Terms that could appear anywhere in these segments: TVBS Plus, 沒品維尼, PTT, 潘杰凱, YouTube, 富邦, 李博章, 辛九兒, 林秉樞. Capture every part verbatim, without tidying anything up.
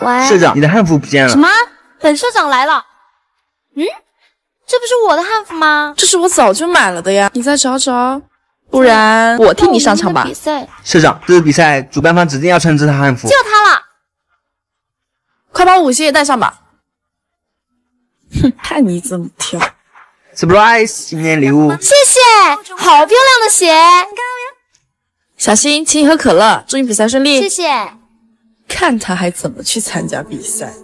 喂，社长，你的汉服不见了。什么？本社长来了？嗯，这不是我的汉服吗？这是我早就买了的呀，你再找找，不然我替你上场吧。比赛，社长，这次比赛主办方指定要穿这套汉服，就他了。快把舞鞋也带上吧。哼，看你怎么挑。surprise， 新年礼物。谢谢，好漂亮的鞋。小新，请你喝可乐，祝你比赛顺利。谢谢。 看他还怎么去参加比赛！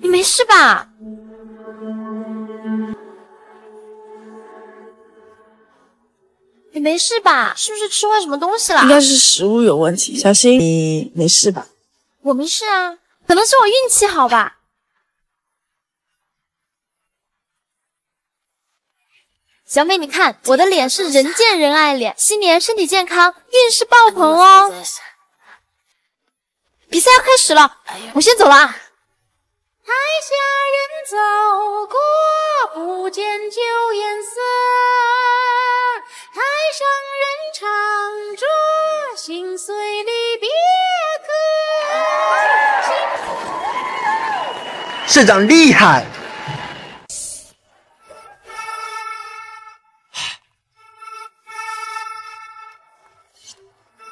你没事吧？你没事吧？是不是吃坏什么东西了？应该是食物有问题。小新，你没事吧？我没事啊，可能是我运气好吧。小美，你看我的脸是人见人爱脸，新年身体健康，运势爆棚哦！ 比赛要开始了，我先走了啊！台下人走过，不见旧颜色；台上人唱着心碎离别歌。社长厉害！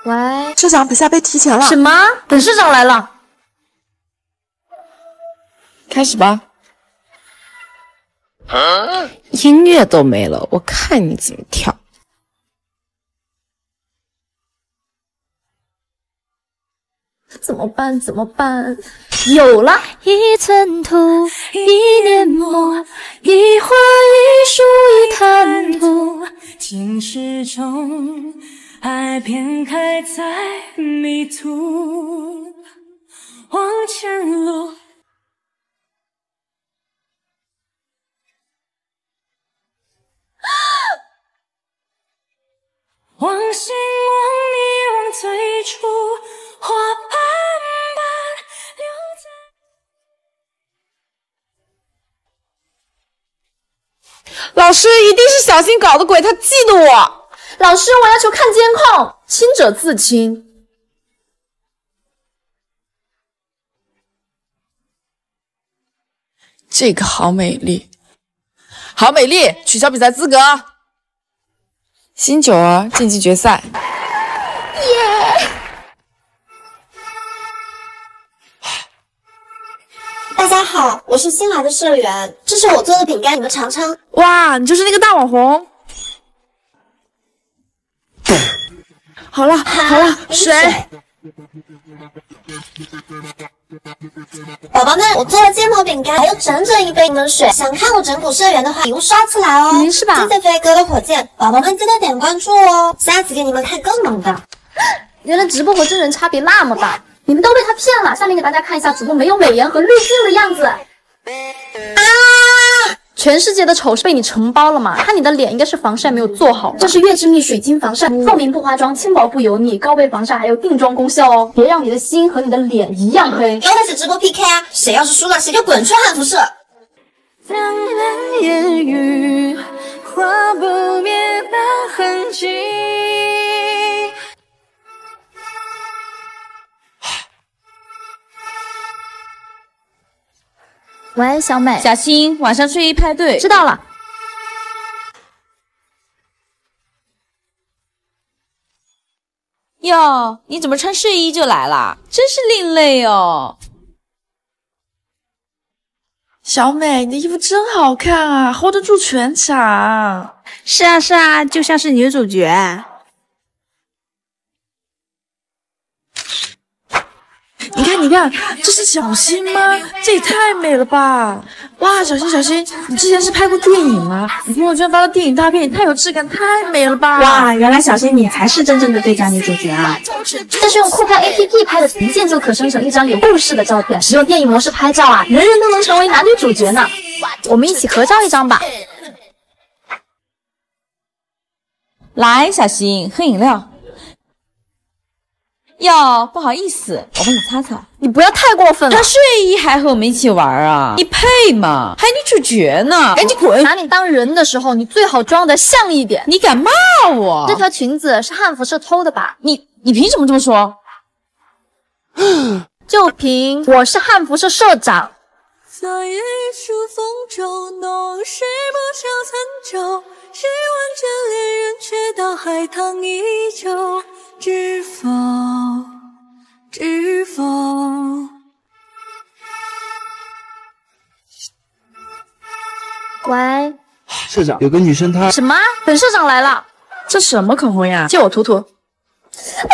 喂。 社长，比赛被提前了。什么？本社长来了。开始吧。啊、音乐都没了，我看你怎么跳。怎么办？怎么办？有了！一寸土，一年墨，一花一树一滩土，情诗中。 爱遍开在迷途，往前路。往心往你往最初，花瓣瓣留在。老师，一定是小新搞的鬼，他嫉妒我。 老师，我要求看监控。清者自清。这个好美丽，好美丽！取消比赛资格。新九儿晋级决赛。耶！大家好，我是新来的社员，这是我做的饼干，你们尝尝。哇，你就是那个大网红。 好了好了，水。宝宝们，我做了芥末饼干，还有整整一杯柠檬水。想看我整蛊社员的话，礼物刷起来哦。没事吧？谢谢飞哥的火箭，宝宝们记得点关注哦，下次给你们看更猛的。原来直播和真人差别那么大，你们都被他骗了。下面给大家看一下主播没有美颜和滤镜的样子。啊！ 全世界的丑是被你承包了嘛？看你的脸应该是防晒没有做好。这是月之蜜水晶防晒，透明不化妆，轻薄不油腻，高倍防晒还有定妆功效哦。别让你的心和你的脸一样黑。刚开始直播 P K 啊，谁要是输了谁就滚出汉服社。浪漫言语，划不灭的痕迹。喂，小美，小新，晚上睡衣派对，知道了。哟，你怎么穿睡衣就来了？真是另类哦。小美，你的衣服真好看啊 ，hold 得住全场。是啊，是啊，就像是女主角。你看，你看，这是小新吗？这也太美了吧！哇，小新，小新，你之前是拍过电影吗？你朋友圈发的电影大片也太有质感，太美了吧！哇，原来小新你才是真正的最佳女主角啊！这是用酷拍 A P P 拍的，一键就可生成一张有故事的照片。使用电影模式拍照啊，人人都能成为男女主角呢！我们一起合照一张吧。来，小新，喝饮料。 哟，不好意思，我帮你擦擦。你不要太过分了。他睡衣还和我们一起玩啊？你配吗？还女主角呢？赶紧滚！拿你当人的时候，你最好装得像一点。你敢骂我？这条裙子是汉服社偷的吧？你你凭什么这么说？就凭我是汉服社社长。 昨夜数风骤，浓时不少残舟。十万卷恋人却道海棠依旧。知否，知否？喂，社长，有个女生她什么？本社长来了，这什么口红呀？借我涂涂，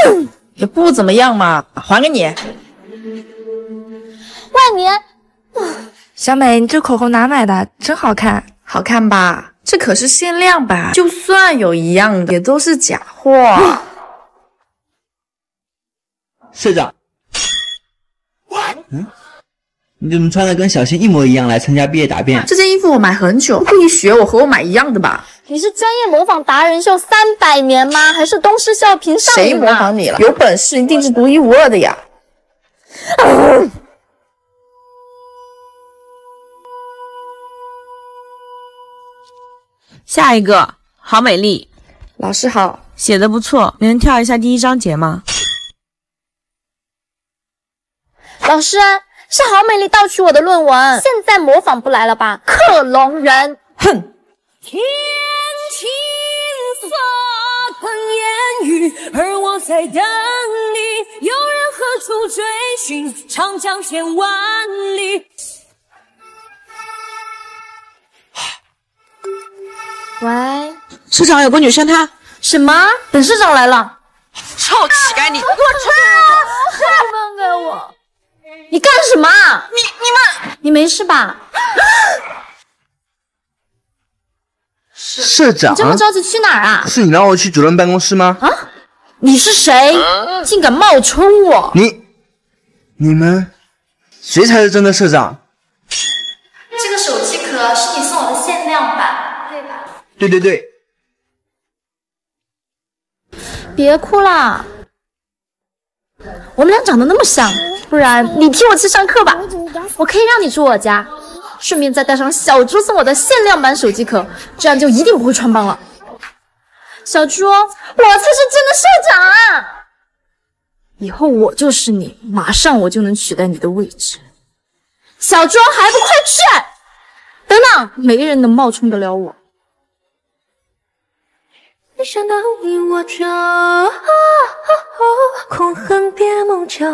嗯、也不怎么样嘛，还给你。万年。 小美，你这口红哪买的？真好看，好看吧？这可是限量版，就算有一样的，也都是假货。社长，嗯，你怎么穿的跟小新一模一样来参加毕业答辩？这件衣服我买很久，不跟你学，我和我买一样的吧？你是专业模仿达人秀三百年吗？还是东施效颦上瘾？谁模仿你了？有本事你定制独一无二的呀！啊 下一个，好美丽，老师好，写的不错，能跳一下第一章节吗？老师，是好美丽盗取我的论文，现在模仿不来了吧？克隆人，哼！天青色等烟雨，而我在等你，有人何处追寻？长江千万里。 喂，市长有个女生她，她什么？本市长来了，臭乞丐，你给我出去！放开我！你干什么？你你们，你没事吧？社社长，你这么着急去哪儿啊？不是你让我去主任办公室吗？啊！你是谁？竟敢冒充我！你你们，谁才是真的社长？这个手机壳是你送我的限量版。 对对对，别哭啦！我们俩长得那么像，不然你替我去上课吧，我可以让你住我家，顺便再带上小猪送我的限量版手机壳，这样就一定不会穿帮了。小猪，我才是真的社长啊！以后我就是你，马上我就能取代你的位置。小猪还不快去！等等，没人能冒充得了我。 没想到你我就、哦哦、空恨别梦久，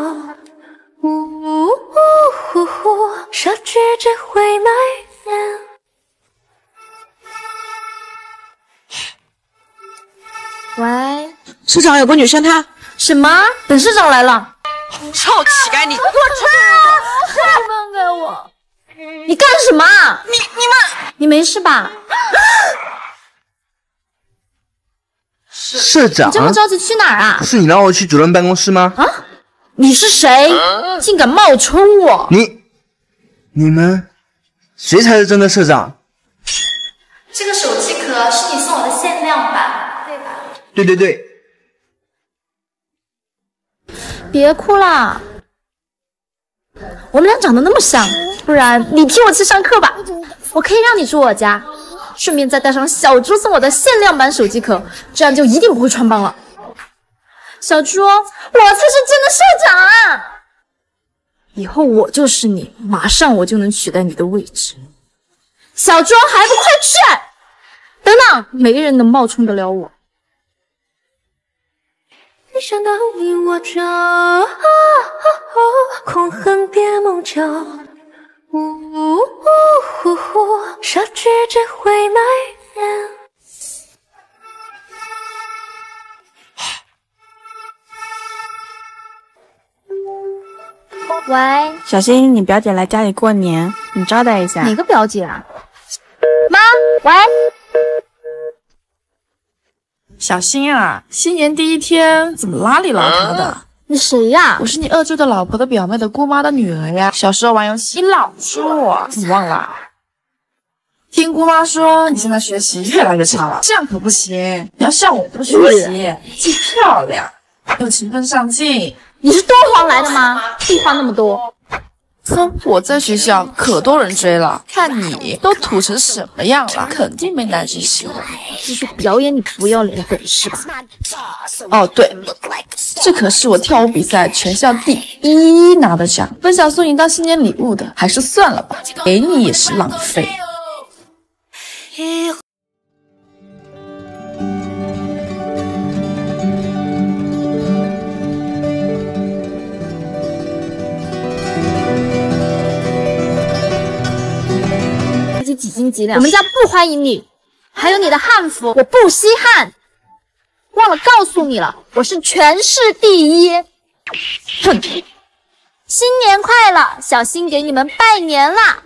呜呼呼，奢侈只会埋怨。喂，市长有个女生她，她什么？本市长来了，臭乞丐，你给我出去！放开我！你干什么？你你们，你没事吧？社长，你这么着急去哪儿啊？不是你让我去主任办公室吗？啊！你是谁？竟敢冒充我！你、你们，谁才是真的社长？这个手机壳是你送我的限量版，对吧？对对对，别哭啦！我们俩长得那么像，不然你替我去上课吧，我可以让你住我家。 顺便再带上小猪送我的限量版手机壳，这样就一定不会穿帮了。小猪，我才是真的社长啊！以后我就是你，马上我就能取代你的位置。小猪还不快去！等等，没人能冒充得了我。没想到你我就、哦哦、空恨别梦久。 呜呜呼呼，奢侈只会埋怨。喂，小新，你表姐来家里过年，你招待一下。哪个表姐啊？妈，喂。小新啊，新年第一天怎么邋里邋遢的？啊 你谁呀？我是你二舅的老婆的表妹的姑妈的女儿呀。小时候玩游戏，你老说我，你忘了？听姑妈说你现在学习越来越差了，这样可不行。你要像我多学习，既漂亮又勤奋上进。你是敦煌来的吗？地话那么多。哼，我在学校可多人追了，看你都土成什么样了，肯定没男生喜欢。继续表演你不要脸的本事吧。哦，对。这可是我跳舞比赛全校第一拿的奖。本想送你当新年礼物的，还是算了吧，给你也是浪费。 几斤几两？我们家不欢迎你，还有你的汉服，我不稀罕。忘了告诉你了，我是全市第一。哼！新年快乐，小新给你们拜年啦！